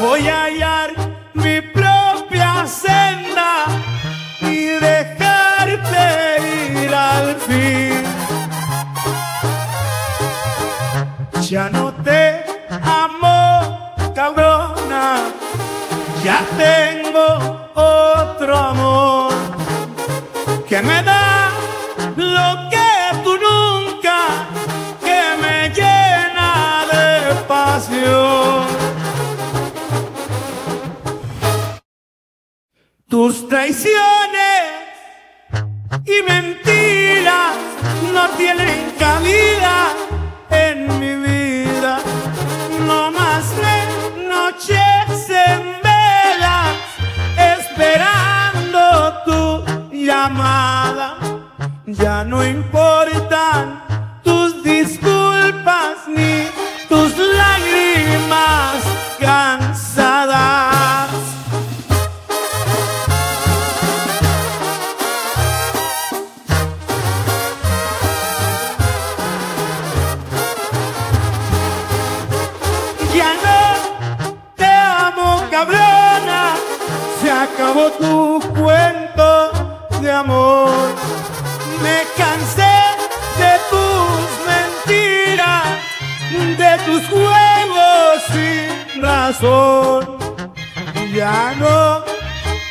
voy a hallar mi propia senda y dejarte ir al fin. Ya no te amo, cabrona, ya tengo otro amor que me da lo que tú nunca, que me llena de pasión. Tus traiciones y mentiras no tienen cabida en mi vida. No más noches en velas esperando tu llamada. Ya no importan tus disculpas ni tus lágrimas cansadas. Cabrona, se acabó tu cuento de amor. Me cansé de tus mentiras, de tus juegos sin razón. Ya no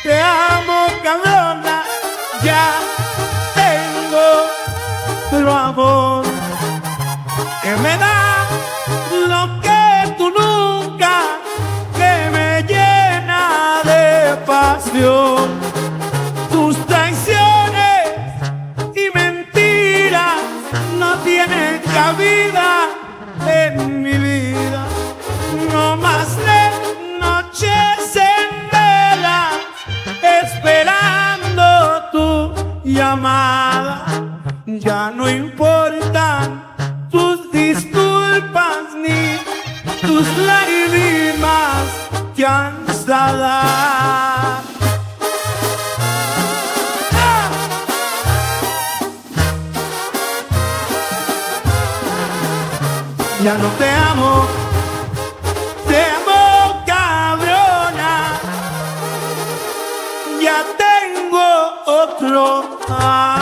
te amo, cabrona, ya tengo otro amor que me da lo que tú nunca, que me llena de pasión. Tus traiciones y mentiras no tienen cabida en mi vida. No más noches en vela esperando tu llamada. Ya no importan tus disculpas ni tus lágrimas cansadas. ¡Ah! Ya no te amo cabrona, ya tengo otro.